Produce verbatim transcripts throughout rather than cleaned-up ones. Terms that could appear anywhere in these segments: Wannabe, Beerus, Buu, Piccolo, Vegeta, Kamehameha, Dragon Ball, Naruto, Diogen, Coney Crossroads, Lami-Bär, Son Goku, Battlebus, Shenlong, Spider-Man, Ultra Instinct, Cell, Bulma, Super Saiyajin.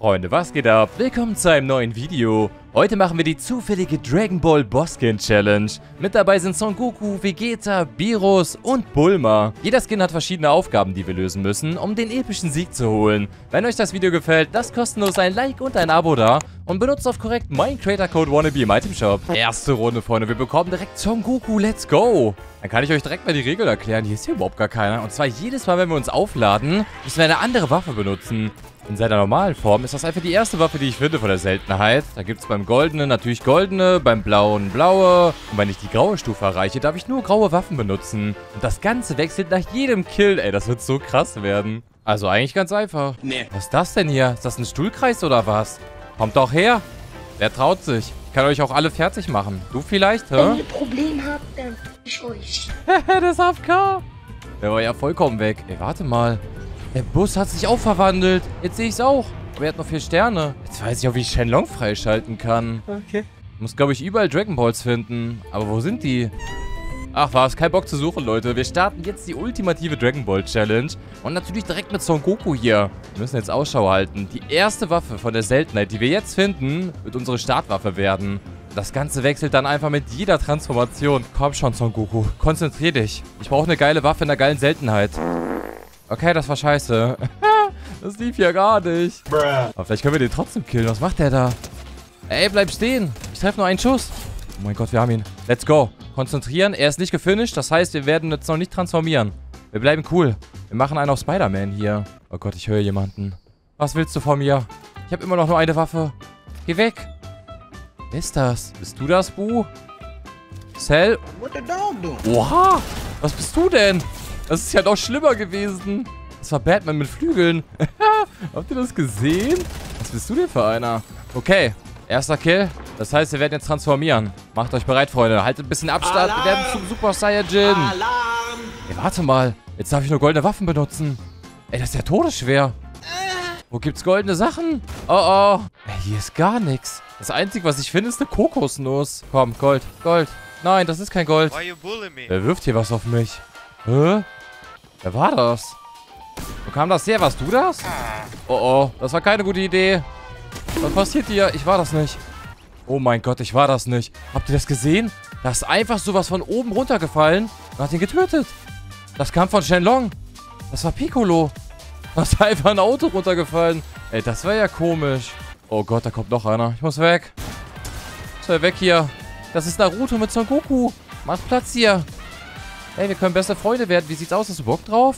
Freunde, was geht ab? Willkommen zu einem neuen Video. Heute machen wir die zufällige Dragon Ball Bosskin Challenge. Mit dabei sind Son Goku, Vegeta, Beerus und Bulma. Jeder Skin hat verschiedene Aufgaben, die wir lösen müssen, um den epischen Sieg zu holen. Wenn euch das Video gefällt, lasst kostenlos ein Like und ein Abo da und benutzt auf korrekt meinen Creator-Code Wannabe im Itemshop. Erste Runde, Freunde, wir bekommen direkt Son Goku, let's go! Dann kann ich euch direkt mal die Regeln erklären, hier ist hier überhaupt gar keiner. Und zwar jedes Mal, wenn wir uns aufladen, müssen wir eine andere Waffe benutzen. In seiner normalen Form ist das einfach die erste Waffe, die ich finde von der Seltenheit. Da gibt es beim Goldenen natürlich goldene, beim Blauen blaue. Und wenn ich die graue Stufe erreiche, darf ich nur graue Waffen benutzen. Und das Ganze wechselt nach jedem Kill. Ey, das wird so krass werden. Also eigentlich ganz einfach. Nee. Was ist das denn hier? Ist das ein Stuhlkreis oder was? Kommt doch her. Wer traut sich? Ich kann euch auch alle fertig machen. Du vielleicht, hä? Wenn ihr Probleme habt, dann ich euch. Das A F K. Der war ja vollkommen weg. Ey, warte mal. Der Bus hat sich auch verwandelt. Jetzt sehe ich es auch. Aber er hat noch vier Sterne. Jetzt weiß ich auch, wie ich Shenlong freischalten kann. Okay. Muss, glaube ich, überall Dragon Balls finden. Aber wo sind die? Ach was, kein Bock zu suchen, Leute. Wir starten jetzt die ultimative Dragon Ball Challenge. Und natürlich direkt mit Son Goku hier. Wir müssen jetzt Ausschau halten. Die erste Waffe von der Seltenheit, die wir jetzt finden, wird unsere Startwaffe werden. Das Ganze wechselt dann einfach mit jeder Transformation. Komm schon, Son Goku. Konzentrier dich. Ich brauche eine geile Waffe in einer geilen Seltenheit. Okay, das war scheiße. Das lief ja gar nicht. Aber vielleicht können wir den trotzdem killen. Was macht der da? Ey, bleib stehen. Ich treffe nur einen Schuss. Oh mein Gott, wir haben ihn. Let's go. Konzentrieren. Er ist nicht gefinisht. Das heißt, wir werden jetzt noch nicht transformieren. Wir bleiben cool. Wir machen einen auf Spider-Man hier. Oh Gott, ich höre jemanden. Was willst du von mir? Ich habe immer noch nur eine Waffe. Geh weg. Wer ist das? Bist du das, Buu? Cell? Oha. Was bist du denn? Das ist ja noch schlimmer gewesen. Das war Batman mit Flügeln. Habt ihr das gesehen? Was bist du denn für einer? Okay, erster Kill. Das heißt, wir werden jetzt transformieren. Macht euch bereit, Freunde. Haltet ein bisschen Abstand. Alarm! Wir werden zum Super Saiyajin. Alarm! Ey, warte mal. Jetzt darf ich nur goldene Waffen benutzen. Ey, das ist ja todesschwer. Äh. Wo gibt's goldene Sachen? Oh, oh. Ey, hier ist gar nichts. Das Einzige, was ich finde, ist eine Kokosnuss. Komm, Gold, Gold. Nein, das ist kein Gold. Wer wirft hier was auf mich? Hä? Wer war das? Wo kam das her? Warst du das? Oh oh, das war keine gute Idee. Was passiert hier? Ich war das nicht. Oh mein Gott, ich war das nicht. Habt ihr das gesehen? Da ist einfach sowas von oben runtergefallen und hat ihn getötet. Das kam von Shenlong. Das war Piccolo. Da ist einfach ein Auto runtergefallen. Ey, das war ja komisch. Oh Gott, da kommt noch einer. Ich muss weg. Ich muss weg hier. Das ist Naruto mit Son Goku. Macht Platz hier. Hey, wir können beste Freunde werden. Wie sieht's aus? Hast du Bock drauf?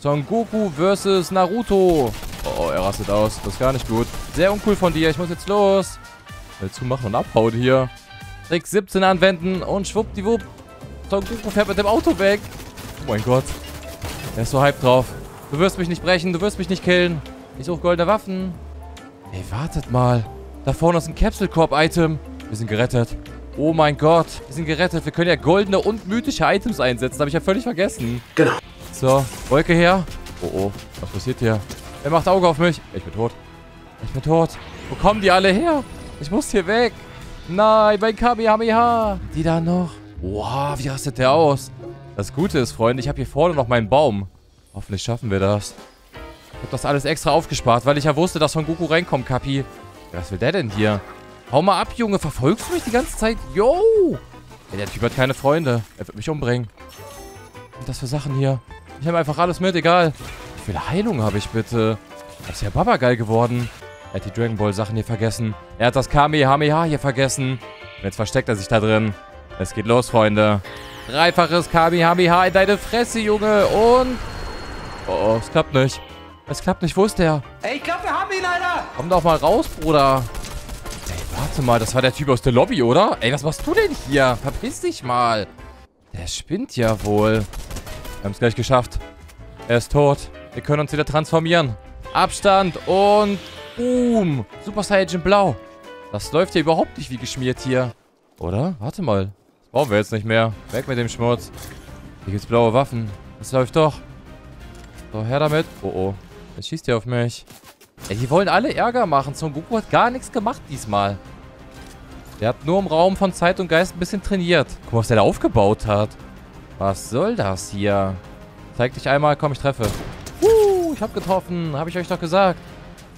Son Goku versus Naruto. Oh, er rastet aus. Das ist gar nicht gut. Sehr uncool von dir. Ich muss jetzt los. Schnell zumachen und abhauen hier. Trick siebzehn anwenden und schwuppdiwupp. Son Goku fährt mit dem Auto weg. Oh mein Gott. Er ist so hyped drauf. Du wirst mich nicht brechen. Du wirst mich nicht killen. Ich suche goldene Waffen. Hey, wartet mal. Da vorne ist ein Capsule Corp-Item. Wir sind gerettet. Oh mein Gott, wir sind gerettet. Wir können ja goldene und mythische Items einsetzen. Habe ich ja völlig vergessen. Genau. So, Wolke her. Oh oh, was passiert hier? Er macht Auge auf mich. Ich bin tot. Ich bin tot. Wo kommen die alle her? Ich muss hier weg. Nein, mein Kamehameha. Die da noch. Wow, wie rastet der aus? Das Gute ist, Freunde, ich habe hier vorne noch meinen Baum. Hoffentlich schaffen wir das. Ich habe das alles extra aufgespart, weil ich ja wusste, dass Son Goku reinkommt, Kapi. Was will der denn hier? Hau mal ab, Junge. Verfolgst du mich die ganze Zeit? Yo! Ey, der Typ hat keine Freunde. Er wird mich umbringen. Was sind das für Sachen hier? Ich nehme einfach alles mit, egal. Wie viele Heilungen habe ich bitte? Das ist ja Babageil geworden. Er hat die Dragon Ball Sachen hier vergessen. Er hat das Kamehameha hier vergessen. Und jetzt versteckt er sich da drin. Es geht los, Freunde. Dreifaches Kamehameha in deine Fresse, Junge. Und... Oh, oh, es klappt nicht. Es klappt nicht. Wo ist der? Ey, ich glaube, wir haben ihn, Alter. Komm doch mal raus, Bruder. Warte mal, das war der Typ aus der Lobby, oder? Ey, was machst du denn hier? Verpiss dich mal. Der spinnt ja wohl. Wir haben es gleich geschafft. Er ist tot. Wir können uns wieder transformieren. Abstand und boom. Super Saiyajin Blau. Das läuft ja überhaupt nicht wie geschmiert hier. Oder? Warte mal. Das brauchen wir jetzt nicht mehr. Weg mit dem Schmutz. Hier gibt's blaue Waffen. Das läuft doch. So, her damit. Oh, oh. Jetzt schießt ihr auf mich. Ey, die wollen alle Ärger machen. Son Goku hat gar nichts gemacht diesmal. Der hat nur im Raum von Zeit und Geist ein bisschen trainiert. Guck mal, was der da aufgebaut hat. Was soll das hier? Zeig dich einmal. Komm, ich treffe. Uh, ich hab getroffen. Hab ich euch doch gesagt.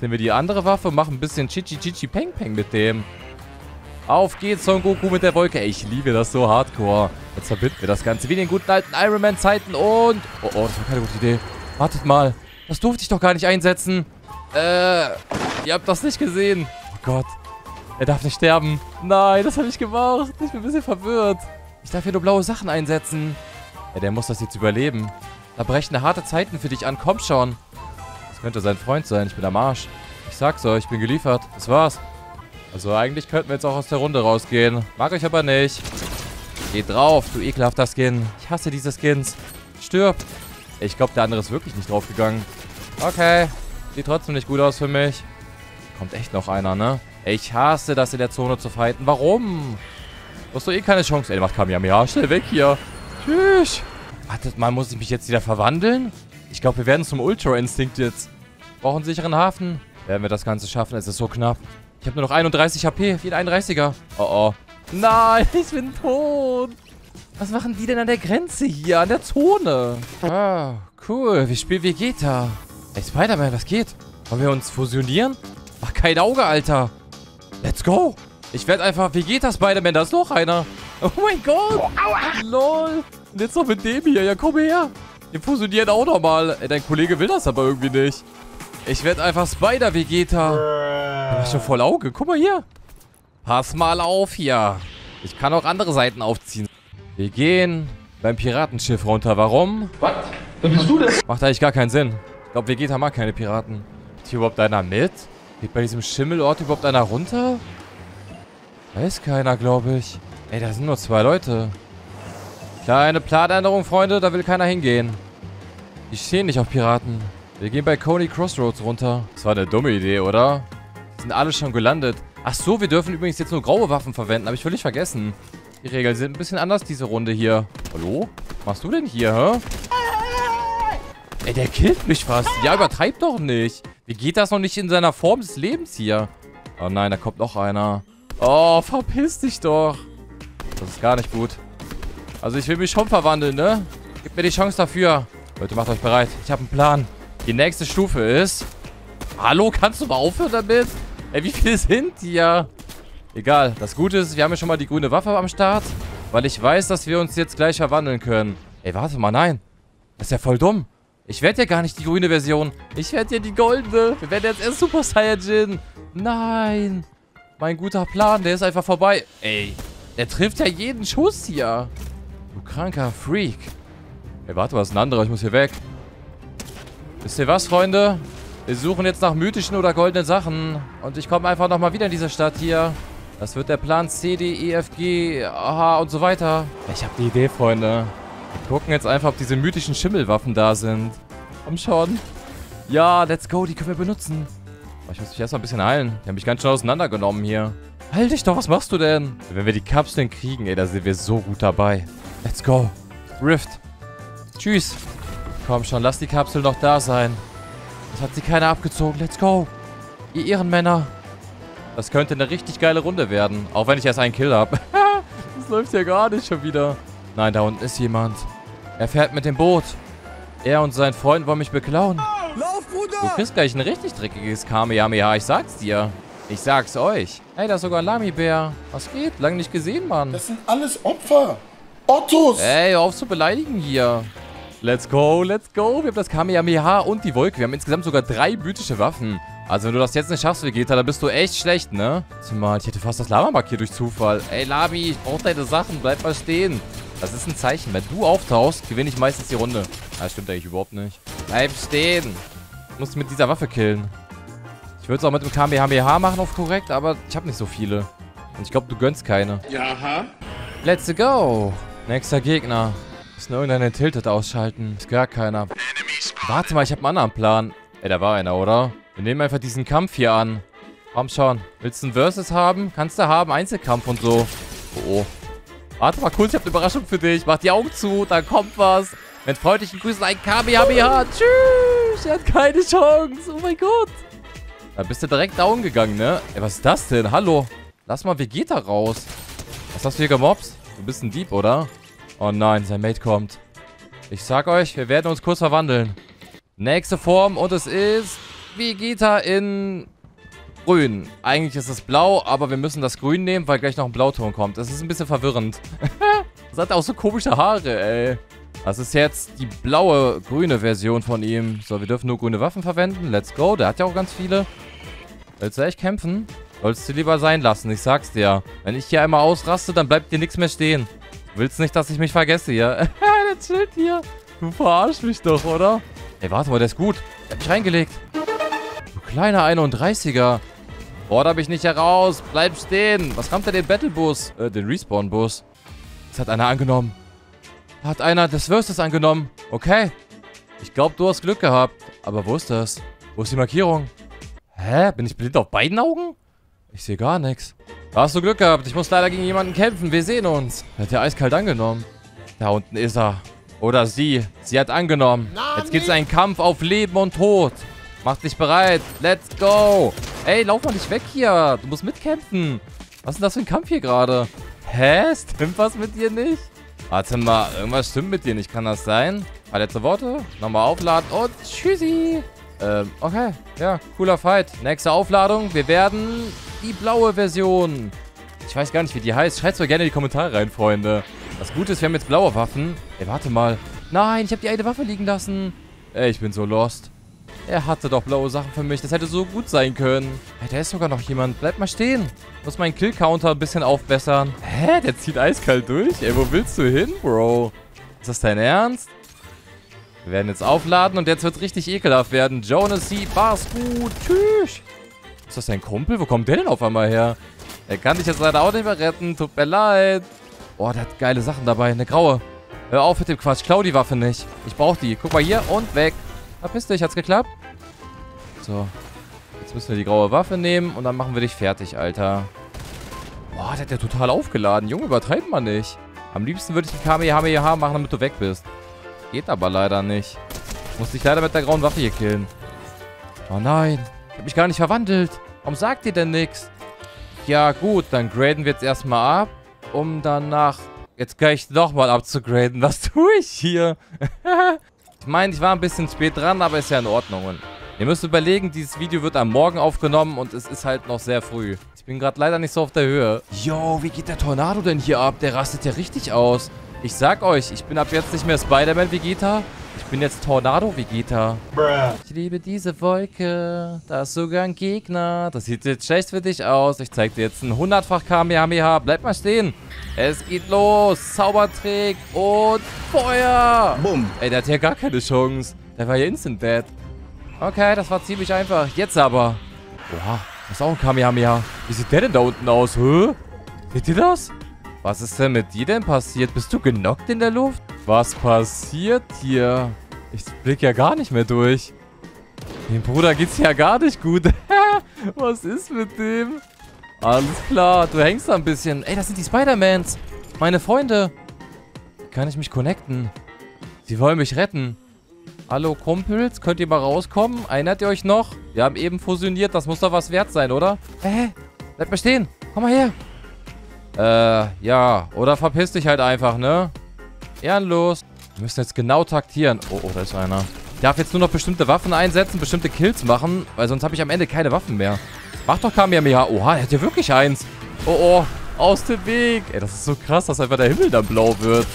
Nehmen wir die andere Waffe, machen ein bisschen Chichi Chichi Peng Peng mit dem. Auf geht's, Son Goku mit der Wolke. Ey, ich liebe das so hardcore. Jetzt verbinden wir das Ganze wie in den guten alten Iron Man Zeiten und... Oh, oh, das war keine gute Idee. Wartet mal. Das durfte ich doch gar nicht einsetzen. Äh, ihr habt das nicht gesehen. Oh Gott. Er darf nicht sterben. Nein, das habe ich gemacht. Ich bin ein bisschen verwirrt. Ich darf hier nur blaue Sachen einsetzen. Ja, der muss das jetzt überleben. Da brechen harte Zeiten für dich an. Komm schon. Das könnte sein Freund sein. Ich bin am Arsch. Ich sag's euch, ich bin geliefert. Das war's. Also eigentlich könnten wir jetzt auch aus der Runde rausgehen. Mag euch aber nicht. Geht drauf, du ekelhafter Skin. Ich hasse diese Skins. Stirb. Ich glaube, der andere ist wirklich nicht draufgegangen. Okay. Sieht trotzdem nicht gut aus für mich. Kommt echt noch einer, ne? Ich hasse das, in der Zone zu fighten. Warum? Du hast doch eh keine Chance. Ey, der macht Kamehameha. Schnell weg hier. Tschüss. Wartet mal, muss ich mich jetzt wieder verwandeln? Ich glaube, wir werden zum Ultra Instinct jetzt. Brauchen einen sicheren Hafen. Werden wir das Ganze schaffen? Es ist so knapp. Ich habe nur noch einunddreißig H P. Wie ein einunddreißiger. Oh, oh. Nein, ich bin tot. Was machen die denn an der Grenze hier? An der Zone? Ah, cool. Wir spielen Vegeta. Ey, Spider-Man, was geht? Wollen wir uns fusionieren? Mach kein Auge, Alter. Let's go. Ich werde einfach Vegeta Spider-Man. Da ist noch einer. Oh mein Gott. Oh, aua. Lol. Und jetzt noch mit dem hier. Ja, komm her. Wir fusionieren auch nochmal. Dein Kollege will das aber irgendwie nicht. Ich werde einfach Spider-Vegeta. Ich mach schon voll Auge. Guck mal hier. Pass mal auf hier. Ich kann auch andere Seiten aufziehen. Wir gehen beim Piratenschiff runter. Warum? Was? Wer bist du denn? Macht eigentlich gar keinen Sinn. Ich glaube, Vegeta mag keine Piraten. Geht hier überhaupt einer mit? Geht bei diesem Schimmelort überhaupt einer runter? Da ist keiner, glaube ich. Ey, da sind nur zwei Leute. Kleine Planänderung, Freunde. Da will keiner hingehen. Die stehen nicht auf Piraten. Wir gehen bei Coney Crossroads runter. Das war eine dumme Idee, oder? Sind alle schon gelandet. Ach so, wir dürfen übrigens jetzt nur graue Waffen verwenden. Habe ich völlig vergessen. Die Regeln sind ein bisschen anders, diese Runde hier. Hallo? Was machst du denn hier, hä? Ey, der killt mich fast. Ja, übertreib doch nicht. Wie geht das noch nicht in seiner Form des Lebens hier? Oh nein, da kommt noch einer. Oh, verpiss dich doch. Das ist gar nicht gut. Also ich will mich schon verwandeln, ne? Gib mir die Chance dafür. Leute, macht euch bereit. Ich habe einen Plan. Die nächste Stufe ist... Hallo, kannst du mal aufhören damit? Ey, wie viele sind hier? Egal, das Gute ist, wir haben ja schon mal die grüne Waffe am Start. Weil ich weiß, dass wir uns jetzt gleich verwandeln können. Ey, warte mal, nein. Das ist ja voll dumm. Ich werde ja gar nicht die grüne Version. Ich werde ja die goldene. Wir werden jetzt erst Super Saiyajin. Nein. Mein guter Plan, der ist einfach vorbei. Ey, der trifft ja jeden Schuss hier. Du kranker Freak. Ey, warte mal, das ist ein anderer. Ich muss hier weg. Wisst ihr was, Freunde? Wir suchen jetzt nach mythischen oder goldenen Sachen. Und ich komme einfach nochmal wieder in diese Stadt hier. Das wird der Plan C, D, E, F, G, A und so weiter. Ich habe die Idee, Freunde. Wir gucken jetzt einfach, ob diese mythischen Schimmelwaffen da sind. Komm schon. Ja, let's go, die können wir benutzen. Ich muss mich erstmal ein bisschen heilen. Die haben mich ganz schön auseinandergenommen hier. Halt dich doch, was machst du denn? Wenn wir die Kapseln kriegen, ey, da sind wir so gut dabei. Let's go. Rift. Tschüss. Komm schon, lass die Kapsel noch da sein. Das hat sie keiner abgezogen. Let's go. Ihr Ehrenmänner. Das könnte eine richtig geile Runde werden. Auch wenn ich erst einen Kill habe. Das läuft ja gar nicht schon wieder. Nein, da unten ist jemand. Er fährt mit dem Boot. Er und sein Freund wollen mich beklauen. Lauf, Bruder! Du kriegst gleich ein richtig dreckiges Kamehameha. Ich sag's dir. Ich sag's euch. Hey, da ist sogar ein Lami-Bär. Was geht? Lange nicht gesehen, Mann. Das sind alles Opfer. Ottos. Ey, hör auf zu beleidigen hier. Let's go, let's go. Wir haben das Kamehameha und die Wolke. Wir haben insgesamt sogar drei mythische Waffen. Also wenn du das jetzt nicht schaffst, Vegeta, dann bist du echt schlecht, ne? Zumal, ich hätte fast das Lama markiert durch Zufall. Ey, Lami, ich brauch deine Sachen. Bleib mal stehen. Das ist ein Zeichen. Wenn du auftauchst, gewinne ich meistens die Runde. Das stimmt eigentlich überhaupt nicht. Bleib stehen. Ich muss mit dieser Waffe killen. Ich würde es auch mit dem Kamehameha machen auf korrekt, aber ich habe nicht so viele. Und ich glaube, du gönnst keine. Ja, ha. Let's go. Nächster Gegner. Müssen irgendeinen Tilted ausschalten. Ist gar keiner. Warte mal, ich habe einen anderen Plan. Ey, da war einer, oder? Wir nehmen einfach diesen Kampf hier an. Komm schon. Willst du einen Versus haben? Kannst du haben. Einzelkampf und so. Oh, oh. Warte mal kurz, ich habe eine Überraschung für dich. Mach die Augen zu, dann kommt was. Mit freundlichen Grüßen ein Kamehameha. Tschüss. Er hat keine Chance. Oh mein Gott. Da bist du direkt down gegangen, ne? Ey, was ist das denn? Hallo. Lass mal Vegeta raus. Was hast du hier gemobbt? Du bist ein Dieb, oder? Oh nein, sein Mate kommt. Ich sag euch, wir werden uns kurz verwandeln. Nächste Form und es ist Vegeta in grün. Eigentlich ist es blau, aber wir müssen das grün nehmen, weil gleich noch ein Blauton kommt. Das ist ein bisschen verwirrend. Das hat auch so komische Haare, ey. Das ist jetzt die blaue, grüne Version von ihm. So, wir dürfen nur grüne Waffen verwenden. Let's go. Der hat ja auch ganz viele. Willst du echt kämpfen? Sollst du lieber sein lassen, ich sag's dir. Wenn ich hier einmal ausraste, dann bleibt dir nichts mehr stehen. Du willst nicht, dass ich mich vergesse hier. Der chillt hier. Du verarsch mich doch, oder? Ey, warte mal, der ist gut. Ich hab mich reingelegt. Du kleiner einunddreißiger. Fordere mich nicht heraus. Bleib stehen. Was rammt er den Battlebus? Äh, den Respawn-Bus. Das hat einer angenommen. Hat einer des Würstes angenommen. Okay. Ich glaube, du hast Glück gehabt. Aber wo ist das? Wo ist die Markierung? Hä? Bin ich blind auf beiden Augen? Ich sehe gar nichts. Da hast du Glück gehabt. Ich muss leider gegen jemanden kämpfen. Wir sehen uns. Er hat ja eiskalt angenommen. Da unten ist er. Oder sie. Sie hat angenommen. Jetzt gibt's einen Kampf auf Leben und Tod. Mach dich bereit. Let's go. Ey, lauf mal nicht weg hier. Du musst mitkämpfen. Was ist denn das für ein Kampf hier gerade? Hä? Stimmt was mit dir nicht? Warte mal, irgendwas stimmt mit dir nicht, kann das sein? Paar letzte Worte, nochmal aufladen und tschüssi. Ähm, okay, ja, cooler Fight. Nächste Aufladung, wir werden die blaue Version. Ich weiß gar nicht, wie die heißt. Schreibt mir gerne in die Kommentare rein, Freunde. Das Gute ist, wir haben jetzt blaue Waffen. Ey, warte mal. Nein, ich habe die eine Waffe liegen lassen. Ey, ich bin so lost. Er hatte doch blaue Sachen für mich. Das hätte so gut sein können. Hey, da ist sogar noch jemand. Bleib mal stehen. Muss meinen Kill-Counter ein bisschen aufbessern. Hä? Der zieht eiskalt durch. Ey, wo willst du hin, Bro? Ist das dein Ernst? Wir werden jetzt aufladen und jetzt wird es richtig ekelhaft werden. Jonasy, war's gut. Tschüss. Ist das dein Kumpel? Wo kommt der denn auf einmal her? Der kann dich jetzt leider auch nicht mehr retten. Tut mir leid. Oh, der hat geile Sachen dabei. Eine graue. Hör auf mit dem Quatsch. Klau die Waffe nicht. Ich brauche die. Guck mal hier und weg. Verpiss dich, hat's geklappt? So. Jetzt müssen wir die graue Waffe nehmen und dann machen wir dich fertig, Alter. Boah, der hat ja total aufgeladen. Junge, übertreibt man nicht. Am liebsten würde ich einen Kamehameha machen, damit du weg bist. Geht aber leider nicht. Ich muss dich leider mit der grauen Waffe hier killen. Oh nein. Ich hab mich gar nicht verwandelt. Warum sagt ihr denn nichts? Ja gut, dann graden wir jetzt erstmal ab, um danach jetzt gleich nochmal abzugraden. Was tue ich hier? Ich meine, ich war ein bisschen spät dran, aber ist ja in Ordnung. Und ihr müsst überlegen, dieses Video wird am Morgen aufgenommen und es ist halt noch sehr früh. Ich bin gerade leider nicht so auf der Höhe. Yo, wie geht der Tornado denn hier ab? Der rastet ja richtig aus. Ich sag euch, ich bin ab jetzt nicht mehr Spider-Man Vegeta. Ich bin jetzt Tornado Vegeta. Bruh. Ich liebe diese Wolke. Da ist sogar ein Gegner. Das sieht jetzt schlecht für dich aus. Ich zeig dir jetzt ein hundertfach Kamehameha. Bleib mal stehen. Es geht los. Zaubertrick und Feuer. Bumm. Ey, der hat ja gar keine Chance. Der war ja instant dead. Okay, das war ziemlich einfach. Jetzt aber. Oha, das ist auch ein Kamehameha. Wie sieht der denn da unten aus? Hä? Seht ihr das? Was ist denn mit dir denn passiert? Bist du genockt in der Luft? Was passiert hier? Ich blick ja gar nicht mehr durch. Dem Bruder geht's ja gar nicht gut. Was ist mit dem? Alles klar, du hängst da ein bisschen. Ey, das sind die Spider-Mans. Meine Freunde. Kann ich mich connecten? Sie wollen mich retten. Hallo Kumpels, könnt ihr mal rauskommen? Erinnert ihr euch noch? Wir haben eben fusioniert, das muss doch was wert sein, oder? Hä? Bleib mal stehen. Komm mal her. Äh, ja. Oder verpiss dich halt einfach, ne? Ehrenlos. Wir müssen jetzt genau taktieren. Oh, oh, da ist einer. Ich darf jetzt nur noch bestimmte Waffen einsetzen, bestimmte Kills machen, weil sonst habe ich am Ende keine Waffen mehr. Mach doch Kamehameha. Oha, er hat ja wirklich eins. Oh, oh, aus dem Weg. Ey, das ist so krass, dass einfach der Himmel dann blau wird.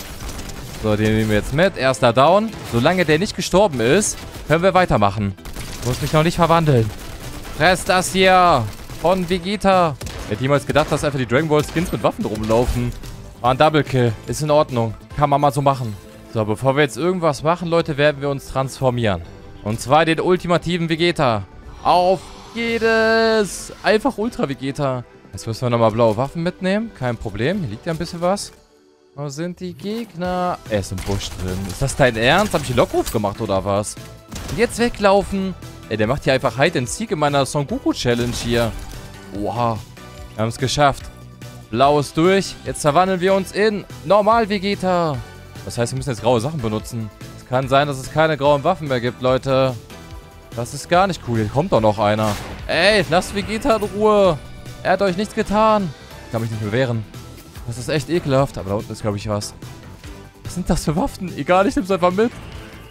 So, den nehmen wir jetzt mit. Erster Down. Solange der nicht gestorben ist, können wir weitermachen. Ich muss mich noch nicht verwandeln. Fress das hier von Vegeta. Ich hätte niemals gedacht, dass einfach die Dragon Ball Skins mit Waffen rumlaufen. War ein Double Kill. Ist in Ordnung. Kann man mal so machen. So, bevor wir jetzt irgendwas machen, Leute, werden wir uns transformieren. Und zwar den ultimativen Vegeta. Auf jedes! Einfach Ultra Vegeta. Jetzt müssen wir nochmal blaue Waffen mitnehmen. Kein Problem. Hier liegt ja ein bisschen was. Wo sind die Gegner? Er ist im Busch drin. Ist das dein Ernst? Hab ich den Lockruf gemacht oder was? Und jetzt weglaufen. Ey, der macht hier einfach Hide and Seek in meiner Son Goku Challenge hier. Wow. Wir haben es geschafft. Blau ist durch. Jetzt verwandeln wir uns in Normal-Vegeta. Das heißt, wir müssen jetzt graue Sachen benutzen. Es kann sein, dass es keine grauen Waffen mehr gibt, Leute. Das ist gar nicht cool. Hier kommt doch noch einer. Ey, lasst Vegeta in Ruhe. Er hat euch nichts getan. Ich kann mich nicht mehr wehren. Das ist echt ekelhaft. Aber da unten ist, glaube ich, was. Was sind das für Waffen? Egal, ich nehme es einfach mit.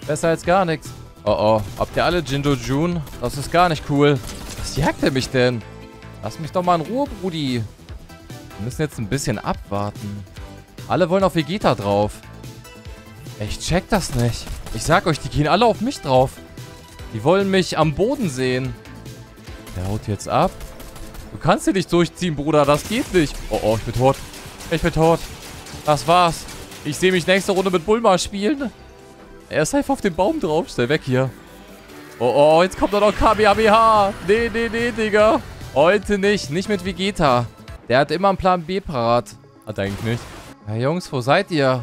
Besser als gar nichts. Oh oh. Habt ihr alle Jindo Jun? Das ist gar nicht cool. Was jagt er mich denn? Lass mich doch mal in Ruhe, Brudi. Wir müssen jetzt ein bisschen abwarten. Alle wollen auf Vegeta drauf. Ich check das nicht. Ich sag euch, die gehen alle auf mich drauf. Die wollen mich am Boden sehen. Der haut jetzt ab. Du kannst hier nicht durchziehen, Bruder. Das geht nicht. Oh, oh, ich bin tot. Ich bin tot. Das war's. Ich sehe mich nächste Runde mit Bulma spielen. Er ist einfach auf den Baum drauf. Schnell weg hier. Oh, oh, jetzt kommt da noch Kamehameha. Nee, nee, nee, Digga. Heute nicht. Nicht mit Vegeta. Der hat immer einen Plan B parat. Hat er eigentlich nicht. Hey, Jungs, wo seid ihr?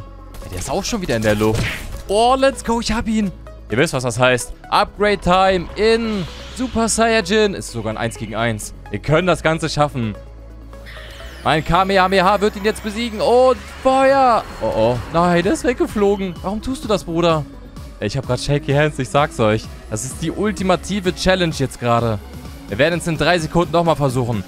Der ist auch schon wieder in der Luft. Oh, let's go. Ich hab ihn. Ihr wisst, was das heißt. Upgrade Time in Super Saiyajin. Ist sogar ein eins gegen eins. Wir können das Ganze schaffen. Mein Kamehameha wird ihn jetzt besiegen. Und Feuer. Oh, oh. Nein, der ist weggeflogen. Warum tust du das, Bruder? Ich habe gerade Shaky Hands. Ich sag's euch. Das ist die ultimative Challenge jetzt gerade. Wir werden es in drei Sekunden nochmal versuchen.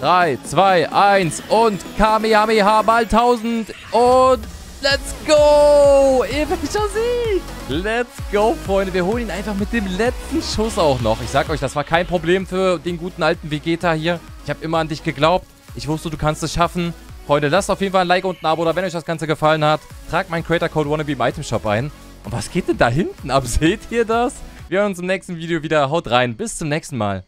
drei, zwei, eins. Und Kamehameha mal tausend. Und... Let's go! Epischer Sieg! Let's go, Freunde. Wir holen ihn einfach mit dem letzten Schuss auch noch. Ich sag euch, das war kein Problem für den guten alten Vegeta hier. Ich habe immer an dich geglaubt. Ich wusste, du kannst es schaffen. Freunde, lasst auf jeden Fall ein Like und ein Abo, oder wenn euch das Ganze gefallen hat, tragt meinen Creator-Code Wannabe im Itemshop ein. Und was geht denn da hinten ab? Seht ihr das? Wir hören uns im nächsten Video wieder. Haut rein. Bis zum nächsten Mal.